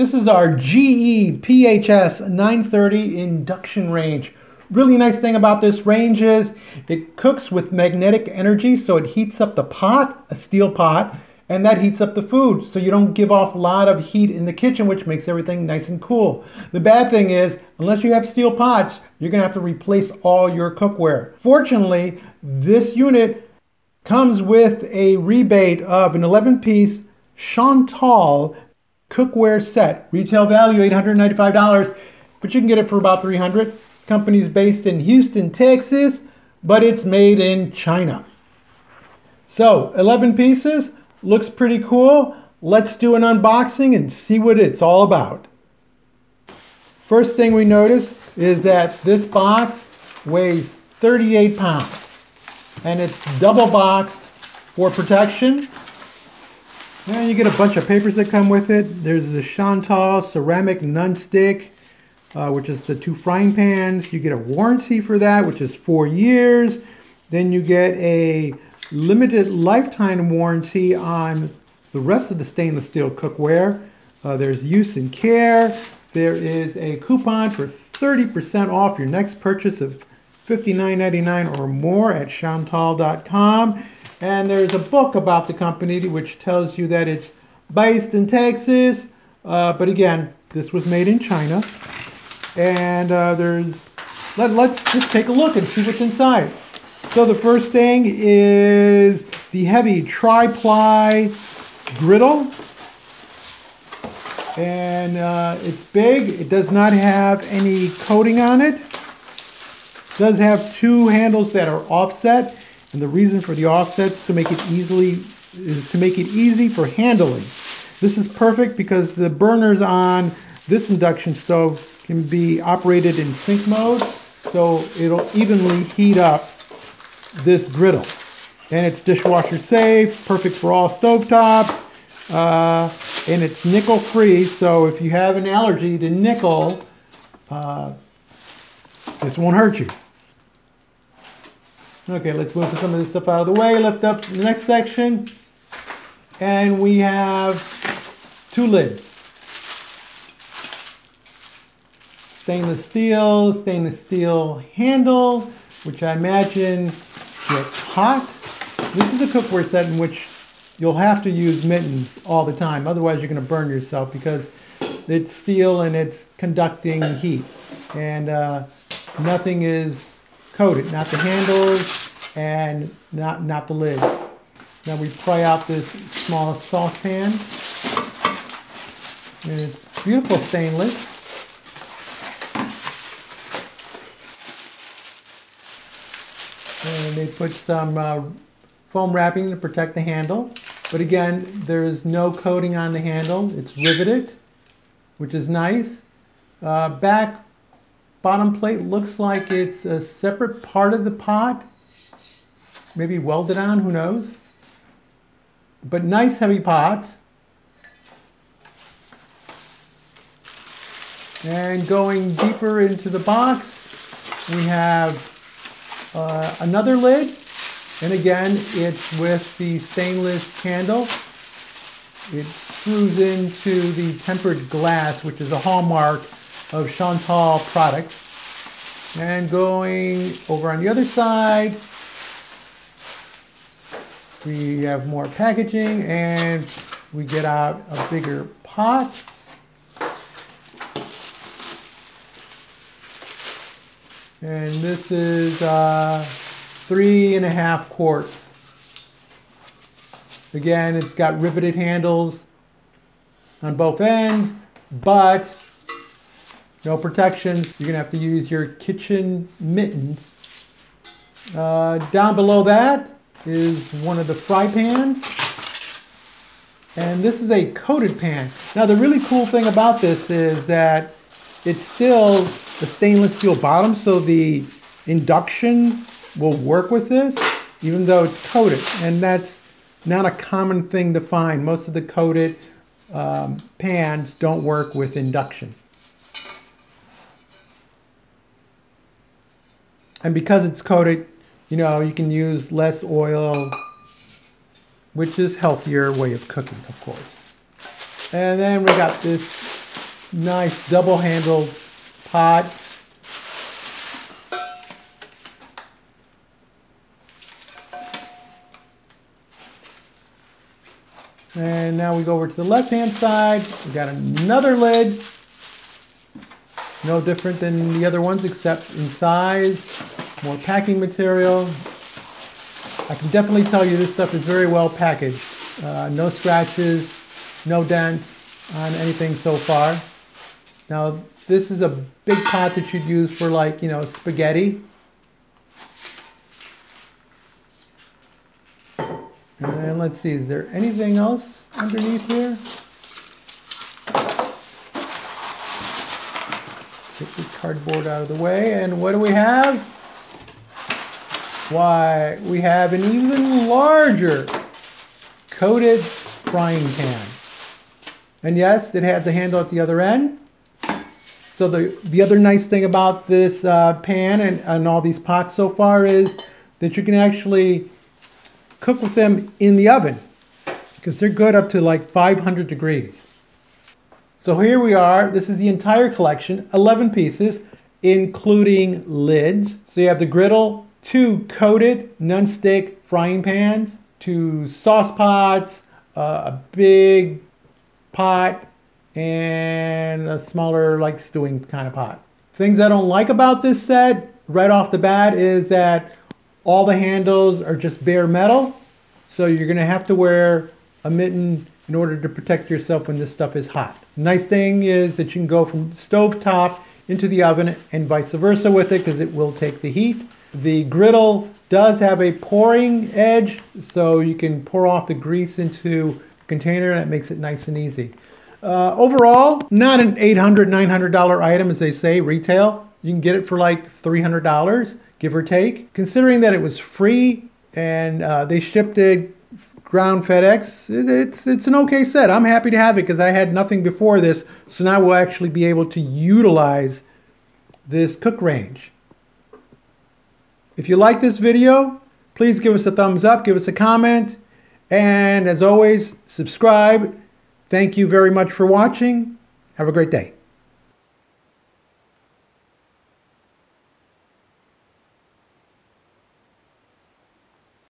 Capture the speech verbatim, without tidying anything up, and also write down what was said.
This is our G E P H S nine thirty induction range. Really nice thing about this range is it cooks with magnetic energy, so it heats up the pot, a steel pot, and that heats up the food, so you don't give off a lot of heat in the kitchen, which makes everything nice and cool. The bad thing is, unless you have steel pots, you're gonna have to replace all your cookware. Fortunately, this unit comes with a rebate of an eleven piece Chantal cookware set. Retail value eight hundred ninety-five dollars, but you can get it for about three hundred dollars. Company's based in Houston, Texas, but it's made in China. So, eleven pieces. Looks pretty cool. Let's do an unboxing and see what it's all about. First thing we notice is that this box weighs thirty-eight pounds and it's double boxed for protection. And you get a bunch of papers that come with it. There's the Chantal ceramic nunstick, uh, which is the two frying pans. You get a warranty for that, which is four years. Then you get a limited lifetime warranty on the rest of the stainless steel cookware. Uh, there's use and care. There is a coupon for thirty percent off your next purchase of fifty-nine ninety-nine or more at chantal dot com. And there's a book about the company which tells you that it's based in Texas, uh, but again, this was made in China. And uh, there's, let, let's just take a look and see what's inside. So the first thing is the heavy tri-ply griddle, and uh, it's big. It does not have any coating on it. It does have two handles that are offset, and the reason for the offsets to make it easily is to make it easy for handling. This is perfect because the burners on this induction stove can be operated in sync mode, so it'll evenly heat up this griddle, and it's dishwasher safe, perfect for all stovetops, uh, and it's nickel free, so if you have an allergy to nickel, uh, this won't hurt you. Okay, let's move some of this stuff out of the way, lift up the next section, and we have two lids. Stainless steel, stainless steel handle, which I imagine gets hot. This is a cookware set in which you'll have to use mittens all the time, otherwise you're going to burn yourself because it's steel and it's conducting heat. And uh, nothing is coated, not the handles and not, not the lids. Now we pry out this small saucepan. And it's beautiful stainless. And they put some uh, foam wrapping to protect the handle. But again, there is no coating on the handle. It's riveted, which is nice. Uh, back bottom plate looks like it's a separate part of the pot. Maybe welded on, who knows. But nice heavy pots. And going deeper into the box, we have Uh, another lid, and again it's with the stainless handle. It screws into the tempered glass, which is a hallmark of Chantal products. And going over on the other side, we have more packaging, and we get out a bigger pot. And this is uh, three and a half quarts. Again, it's got riveted handles on both ends, but no protections. You're gonna have to use your kitchen mittens. Uh, down below that is one of the fry pans. And this is a coated pan. Now, the really cool thing about this is that it's still the stainless steel bottom, so the induction will work with this even though it's coated, and that's not a common thing to find. Most of the coated um, pans don't work with induction. And because it's coated, you know, you can use less oil, which is healthier way of cooking, of course. And then we got this nice double-handled pot. And now we go over to the left-hand side. We've got another lid. No different than the other ones except in size. More packing material. I can definitely tell you this stuff is very well packaged. Uh, no scratches, no dents on anything so far. Now, this is a big pot that you'd use for, like, you know, spaghetti. And then let's see, is there anything else underneath here? Get this cardboard out of the way, and what do we have? Why, we have an even larger coated frying pan. And yes, it has a handle at the other end. So the, the other nice thing about this uh, pan and, and all these pots so far is that you can actually cook with them in the oven because they're good up to like five hundred degrees. So here we are. This is the entire collection, eleven pieces, including lids. So you have the griddle, two coated nonstick frying pans, two sauce pots, uh, a big pot, and a smaller, like, stewing kind of pot. Things I don't like about this set right off the bat is that all the handles are just bare metal, so you're going to have to wear a mitten in order to protect yourself when this stuff is hot. Nice thing is that you can go from stovetop into the oven and vice versa with it because it will take the heat. The griddle does have a pouring edge, so you can pour off the grease into a container, and that makes it nice and easy. Uh, overall, not an eight hundred, nine hundred dollar item, as they say, retail. You can get it for like three hundred dollars, give or take. Considering that it was free and uh, they shipped it ground FedEx, it, it's, it's an okay set. I'm happy to have it because I had nothing before this, so now we'll actually be able to utilize this cook range. If you like this video, please give us a thumbs up, give us a comment, and as always, subscribe. Thank you very much for watching. Have a great day.